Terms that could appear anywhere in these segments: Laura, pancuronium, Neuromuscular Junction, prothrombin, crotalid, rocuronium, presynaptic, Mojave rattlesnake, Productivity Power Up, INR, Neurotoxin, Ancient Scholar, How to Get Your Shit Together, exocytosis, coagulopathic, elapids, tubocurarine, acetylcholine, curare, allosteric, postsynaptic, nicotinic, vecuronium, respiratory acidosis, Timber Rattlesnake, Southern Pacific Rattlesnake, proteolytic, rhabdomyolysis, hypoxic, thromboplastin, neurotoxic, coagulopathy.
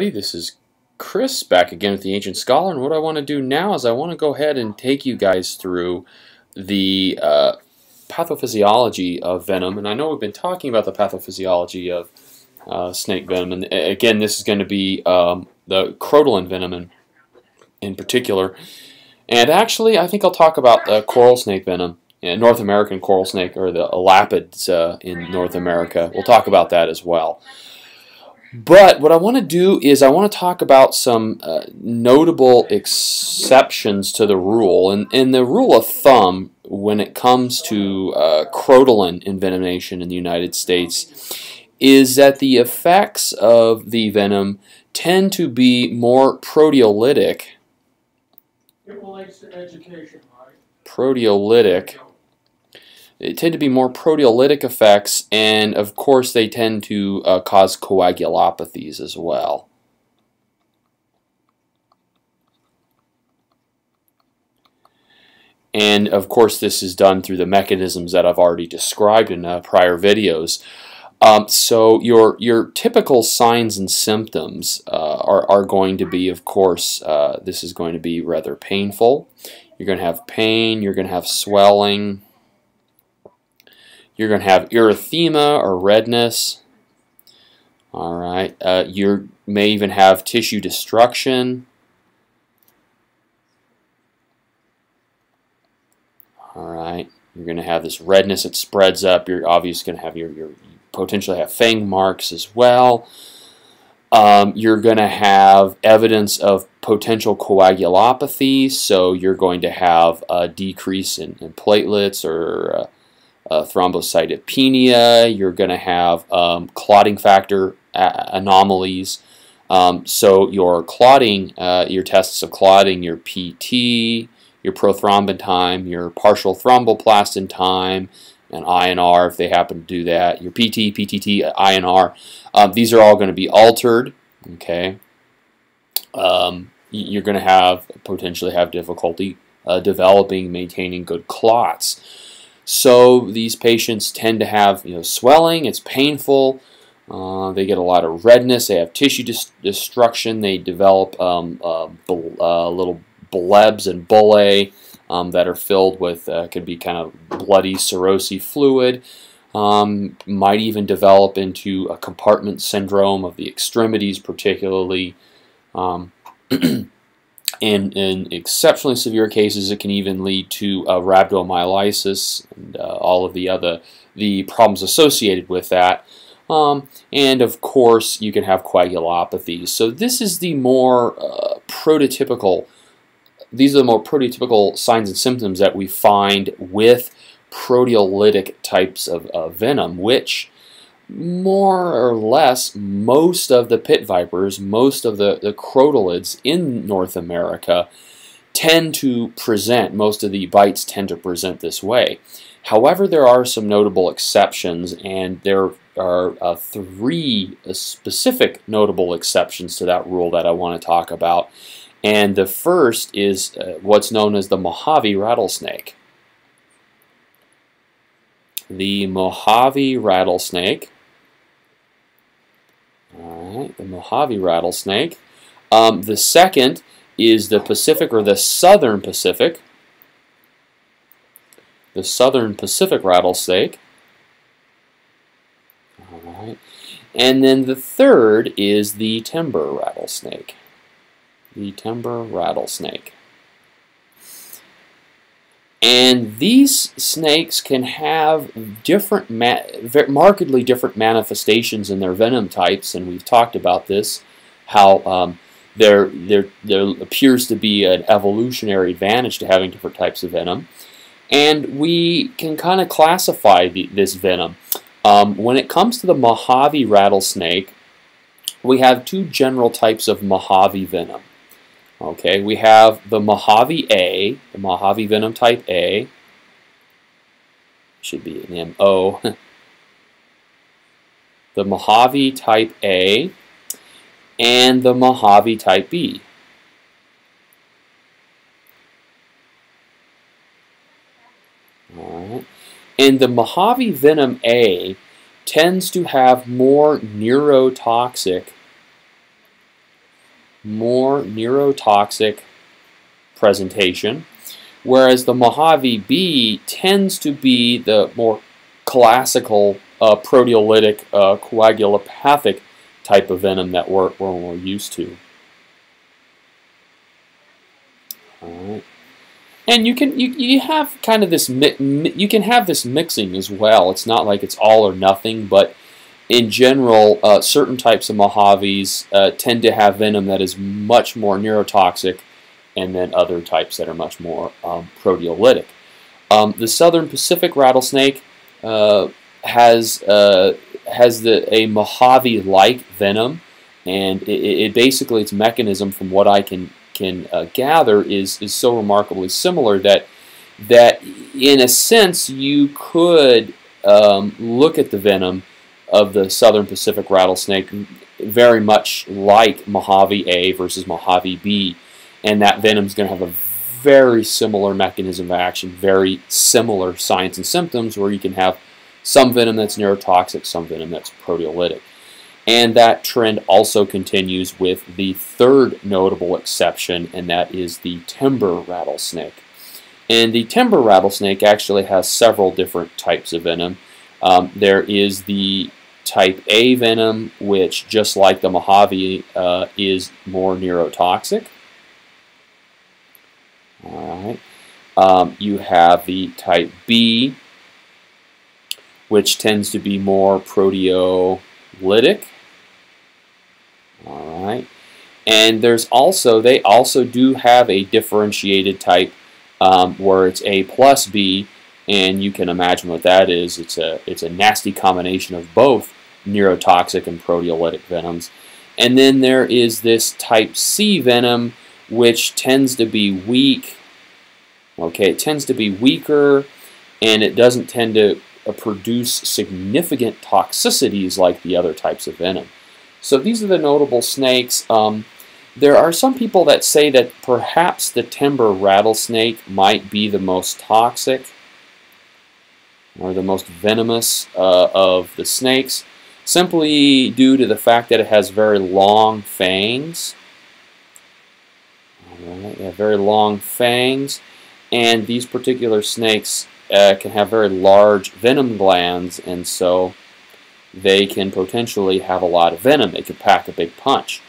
everybody, this is Chris back again with the Ancient Scholar, and what I want to do now is I want to go ahead and take you guys through the pathophysiology of venom. And I know we've been talking about the pathophysiology of snake venom, and again this is going to be the crotalid venom in particular. And actually I think I'll talk about the coral snake venom, North American coral snake, or the elapids in North America. We'll talk about that as well. But what I want to do is I want to talk about some notable exceptions to the rule. And the rule of thumb when it comes to crotalin envenomation in the United States is that the effects of the venom tend to be more proteolytic. It relates to education, right? Proteolytic. They tend to be more proteolytic effects, and of course they tend to cause coagulopathies as well. And of course this is done through the mechanisms that I've already described in prior videos. So your typical signs and symptoms are going to be, of course, this is going to be rather painful. You're going to have pain, you're going to have swelling, you're going to have erythema or redness. All right, you may even have tissue destruction. All right, you're going to have this redness that spreads up. You're obviously going to have your potentially have fang marks as well. You're going to have evidence of potential coagulopathy, so you're going to have a decrease in platelets or thrombocytopenia. You're going to have clotting factor anomalies. So your clotting, your tests of clotting, your PT, your prothrombin time, your partial thromboplastin time, and INR if they happen to do that. Your PT, PTT, INR. These are all going to be altered. Okay. You're going to have potentially have difficulty developing, maintaining good clots. So these patients tend to have, you know, swelling, it's painful, they get a lot of redness, they have tissue destruction, they develop little blebs and bullae that are filled with, could be kind of bloody serosive fluid, might even develop into a compartment syndrome of the extremities particularly. And in exceptionally severe cases, it can even lead to rhabdomyolysis and all of the problems associated with that. And of course, you can have coagulopathy. So this is the more prototypical. These are the more prototypical signs and symptoms that we find with proteolytic types of venom, which more or less most of the pit vipers, most of the crotalids in North America tend to present, most of the bites tend to present this way. However, there are some notable exceptions, and there are three specific notable exceptions to that rule that I want to talk about. And the first is what's known as the Mojave rattlesnake. The Mojave rattlesnake. All right, the Mojave rattlesnake. The second is the Pacific, or the Southern Pacific. The Southern Pacific rattlesnake. All right. And then the third is the timber rattlesnake. The timber rattlesnake. And these snakes can have different, markedly different manifestations in their venom types, and we've talked about this, how there appears to be an evolutionary advantage to having different types of venom. And we can kind of classify this venom. When it comes to the Mojave rattlesnake, we have two general types of Mojave venom. Okay, we have the Mojave A, the Mojave venom type A, should be an MO, the Mojave type A, and the Mojave type B. All right. And the Mojave venom A tends to have more neurotoxic more neurotoxic presentation, whereas the Mojave bee tends to be the more classical proteolytic, coagulopathic type of venom that we're used to. Alright. And you can you have kind of this mixing as well. It's not like it's all or nothing, but in general, certain types of Mojaves tend to have venom that is much more neurotoxic, and then other types that are much more proteolytic. The Southern Pacific rattlesnake has a Mojave-like venom, and it basically its mechanism, from what I can gather, is so remarkably similar that in a sense you could look at the venom of the Southern Pacific rattlesnake very much like Mojave A versus Mojave B, and that venom is going to have a very similar mechanism of action, very similar signs and symptoms, where you can have some venom that's neurotoxic, some venom that's proteolytic. And that trend also continues with the third notable exception, and that is the timber rattlesnake. And the timber rattlesnake actually has several different types of venom. There is the type A venom, which, just like the Mojave, is more neurotoxic. All right. You have the type B, which tends to be more proteolytic. All right. And there's also, they also do have a differentiated type where it's A plus B, and you can imagine what that is. It's a nasty combination of both neurotoxic and proteolytic venoms. And then there is this type C venom, which tends to be weak. Okay, it tends to be weaker, and it doesn't tend to produce significant toxicities like the other types of venom. So these are the notable snakes. There are some people that say that perhaps the timber rattlesnake might be the most toxic or the most venomous of the snakes, simply due to the fact that it has very long fangs. They have very long fangs, and these particular snakes can have very large venom glands, and so they can potentially have a lot of venom. They could pack a big punch.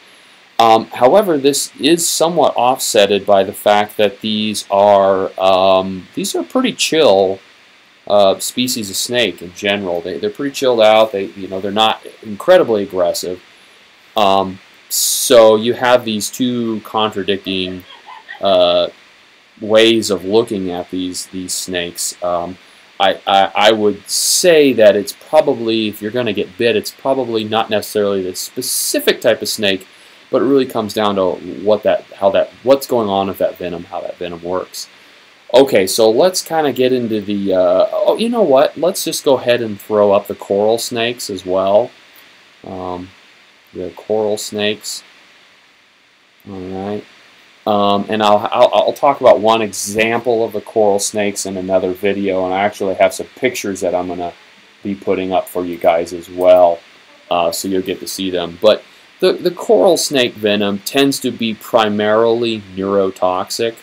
However, this is somewhat offsetted by the fact that these are pretty chill species of snake in general. They're pretty chilled out. They're not incredibly aggressive. So you have these two contradicting ways of looking at these snakes. I would say that it's probably, if you're going to get bit, it's probably not necessarily the specific type of snake, but it really comes down to what's going on with that venom, how that venom works. Okay, so let's kind of get into the. Oh, you know what? Let's just go ahead and throw up the coral snakes as well. The coral snakes. All right, and I'll talk about one example of the coral snakes in another video, and I actually have some pictures that I'm gonna be putting up for you guys as well, so you'll get to see them. But the coral snake venom tends to be primarily neurotoxic.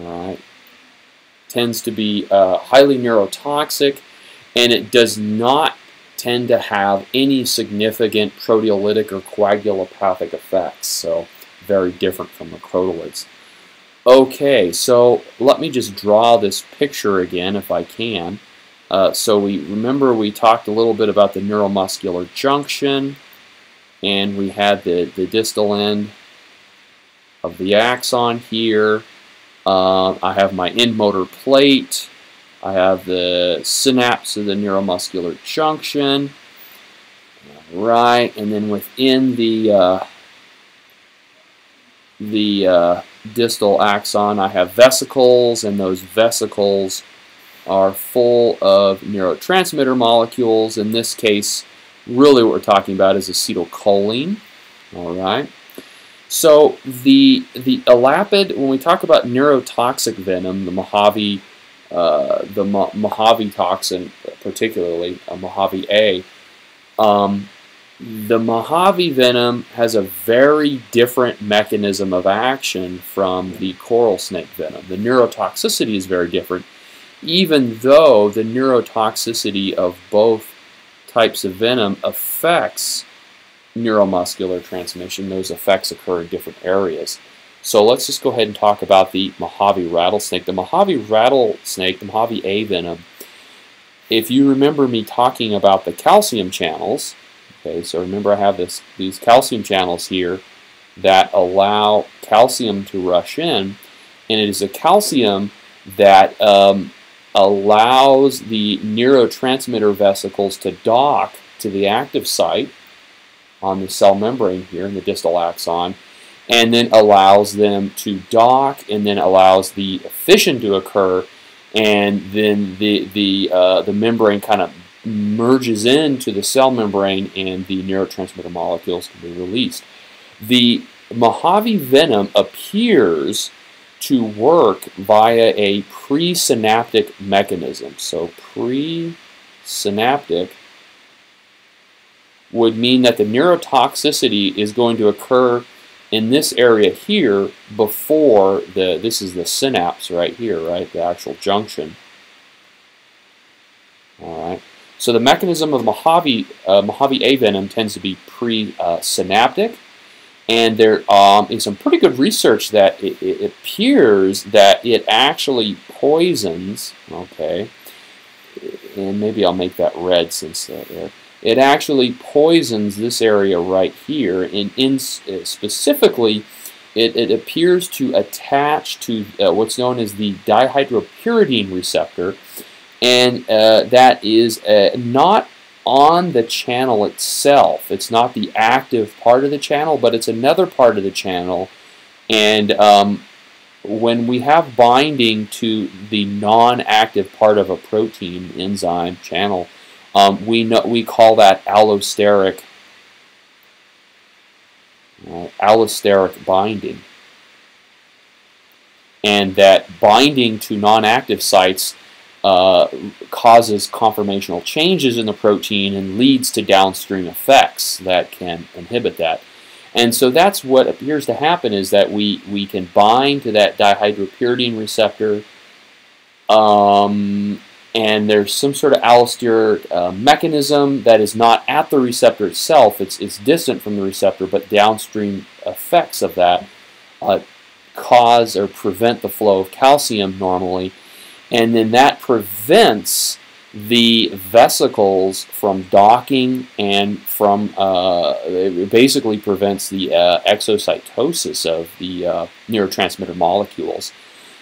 All right, tends to be highly neurotoxic, and it does not tend to have any significant proteolytic or coagulopathic effects, so very different from the crotalids. Okay, so let me just draw this picture again if I can. So we talked a little bit about the neuromuscular junction, and we had the distal end of the axon here. I have my end motor plate. I have the synapse of the neuromuscular junction, right, and then within the distal axon I have vesicles, and those vesicles are full of neurotransmitter molecules. In this case, really what we're talking about is acetylcholine, all right. So the elapid, when we talk about neurotoxic venom, the Mojave Mojave toxin, particularly Mojave A, The Mojave venom has a very different mechanism of action from the coral snake venom. The neurotoxicity is very different, even though the neurotoxicity of both types of venom affects neuromuscular transmission. Those effects occur in different areas. So let's just go ahead and talk about the Mojave rattlesnake. The Mojave rattlesnake, the Mojave A venom, if you remember me talking about the calcium channels, okay, so remember I have these calcium channels here that allow calcium to rush in, and it is the calcium that allows the neurotransmitter vesicles to dock to the active site on the cell membrane here in the distal axon, and then allows them to dock, and then allows the fission to occur, and then the membrane kind of merges into the cell membrane and the neurotransmitter molecules can be released. The Mojave venom appears to work via a presynaptic mechanism. So presynaptic would mean that the neurotoxicity is going to occur in this area here before the, this is the synapse right here, right, the actual junction. All right. So the mechanism of Mojave A venom tends to be presynaptic, and there is some pretty good research that it appears that it actually poisons, okay, and maybe I'll make that red since there. It actually poisons this area right here, and specifically it appears to attach to what's known as the dihydropyridine receptor, and that is not on the channel itself. It's not the active part of the channel, but it's another part of the channel, and when we have binding to the non-active part of a protein, enzyme, channel, we call that allosteric, allosteric binding, and that binding to non-active sites causes conformational changes in the protein and leads to downstream effects that can inhibit that. And so that's what appears to happen, is that we can bind to that dihydropyridine receptor, and there's some sort of allosteric mechanism that is not at the receptor itself. It's distant from the receptor, but downstream effects of that cause or prevent the flow of calcium normally, and then that prevents the vesicles from docking and from it basically prevents the exocytosis of the neurotransmitter molecules.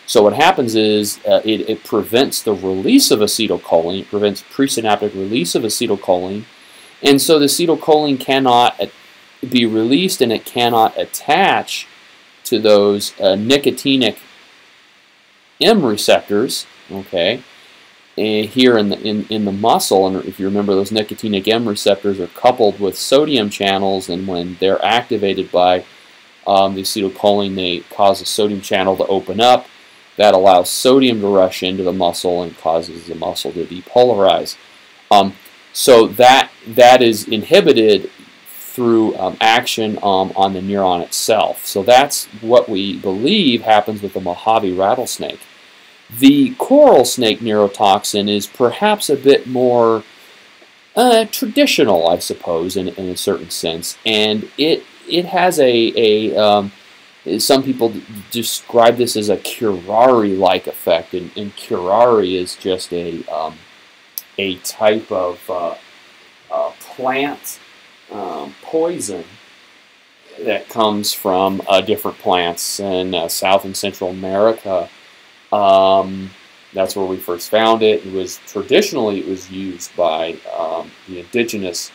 So what happens is it prevents the release of acetylcholine, it prevents presynaptic release of acetylcholine, and so the acetylcholine cannot be released, and it cannot attach to those nicotinic M receptors, okay, here in the muscle. And if you remember, those nicotinic M receptors are coupled with sodium channels, and when they're activated by the acetylcholine, they cause the sodium channel to open up. That allows sodium to rush into the muscle and causes the muscle to depolarize. So that is inhibited through action on the neuron itself. So that's what we believe happens with the Mojave rattlesnake. The coral snake neurotoxin is perhaps a bit more traditional, I suppose, in a certain sense, and it has some people describe this as a curare-like effect, and curare is just a type of plant poison that comes from different plants in South and Central America. That's where we first found it. It was traditionally used by the indigenous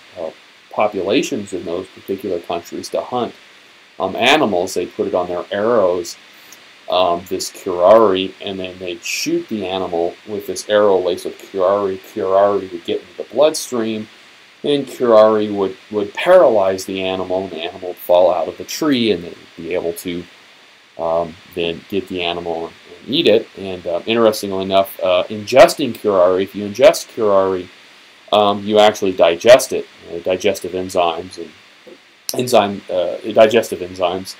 populations in those particular countries to hunt animals. They put it on their arrows, this curare, and then they'd shoot the animal with this arrow laced with curare. Curare would get into the bloodstream, and curare would paralyze the animal, and the animal would fall out of the tree, and they'd be able to then get the animal and eat it. And interestingly enough, ingesting curare, if you ingest curare, you actually digest it. digestive enzymes and digestive enzymes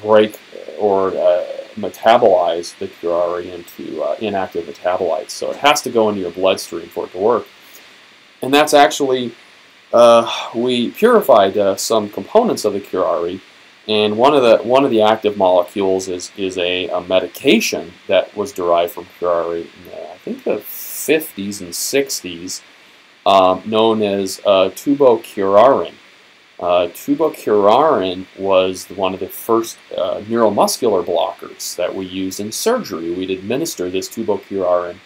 break or metabolize the curare into inactive metabolites. So it has to go into your bloodstream for it to work. And that's actually, we purified some components of the curare, and one of the active molecules is a medication that was derived from curare in I think the 50s and 60s, known as tubocurarine. Tubocurarine was one of the first neuromuscular blockers that we used in surgery. We'd administer this tubocurarine,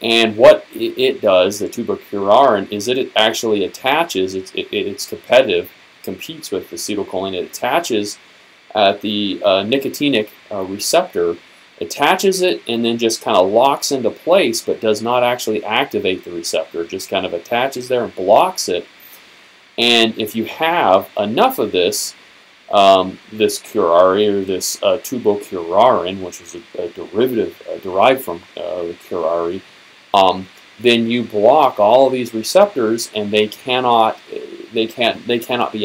and what it does, the tubocurarine, is it actually attaches. It's competitive, competes with acetylcholine. It attaches at the nicotinic receptor, attaches it, and then just kind of locks into place, but does not actually activate the receptor. It just kind of attaches there and blocks it. And if you have enough of this, this curare or this tubocurarine, which is a derivative derived from the curare, then you block all of these receptors, and they cannot be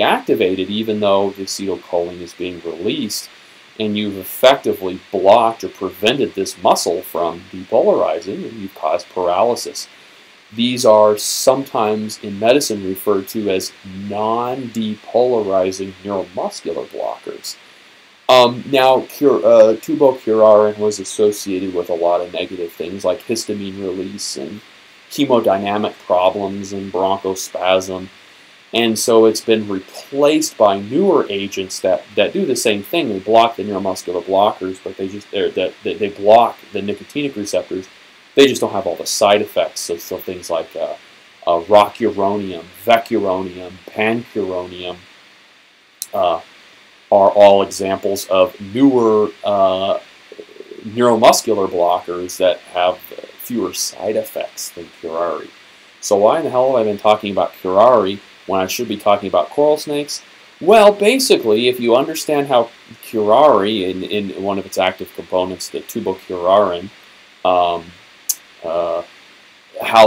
activated, even though the acetylcholine is being released, and you've effectively blocked or prevented this muscle from depolarizing, and you've caused paralysis. These are sometimes in medicine referred to as non-depolarizing neuromuscular blockers. Now, tubocurarine was associated with a lot of negative things like histamine release and hemodynamic problems and bronchospasm. And so it's been replaced by newer agents that do the same thing. They block the neuromuscular blockers, but they block the nicotinic receptors. They just don't have all the side effects. So things like rocuronium, vecuronium, pancuronium are all examples of newer neuromuscular blockers that have fewer side effects than curare. So why in the hell have I been talking about curare when I should be talking about coral snakes? Well, basically, if you understand how curare, in one of its active components, the tubocurarine, how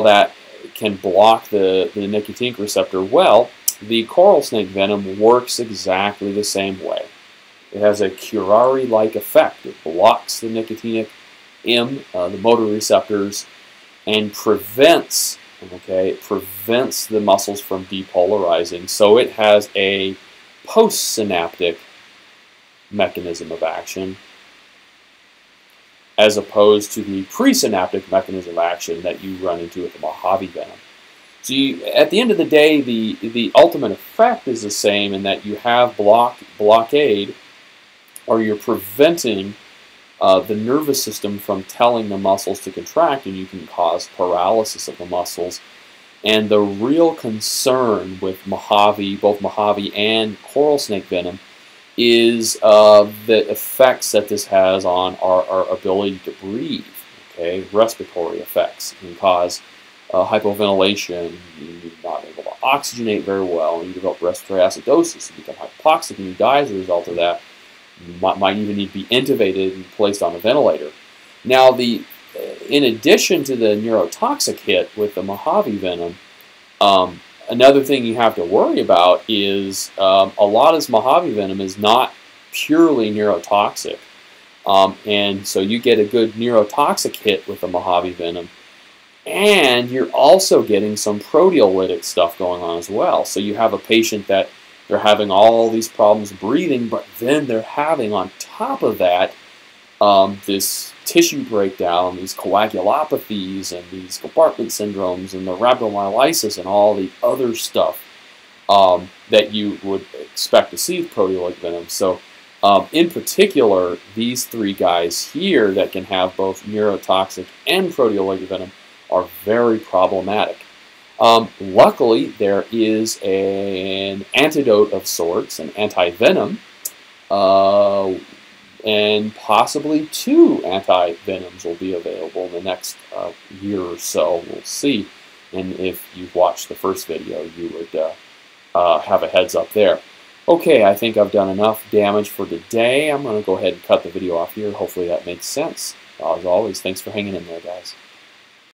that can block the nicotinic receptor, well, the coral snake venom works exactly the same way. It has a curare-like effect. It blocks the nicotinic the motor receptors, and prevents, prevents the muscles from depolarizing. So it has a postsynaptic mechanism of action, as opposed to the presynaptic mechanism of action that you run into with the Mojave venom. So at the end of the day, the ultimate effect is the same, in that you have blockade, or you're preventing the nervous system from telling the muscles to contract, and you can cause paralysis of the muscles. And the real concern with Mojave, both Mojave and coral snake venom, is the effects that this has on our ability to breathe, respiratory effects, and cause hypoventilation. You're not able to oxygenate very well, and you develop respiratory acidosis, you become hypoxic, and you die as a result of that. You might even need to be intubated and placed on a ventilator. Now, in addition to the neurotoxic hit with the Mojave venom, another thing you have to worry about is a lot of this Mojave venom is not purely neurotoxic. And so you get a good neurotoxic hit with the Mojave venom, and you're also getting some proteolytic stuff going on as well. So you have a patient that they're having all these problems breathing, but then they're having on top of that this tissue breakdown, these coagulopathies, and these compartment syndromes, and the rhabdomyolysis, and all the other stuff that you would expect to see with proteolytic venom. So in particular, these three guys here that can have both neurotoxic and proteolytic venom are very problematic. Luckily, there is an antidote of sorts, an anti-venom, and possibly 2 anti-venoms will be available in the next year or so. We'll see. And if you've watched the first video, you would have a heads up there. Okay, I think I've done enough damage for today. I'm going to go ahead and cut the video off here. Hopefully that makes sense. As always, thanks for hanging in there, guys.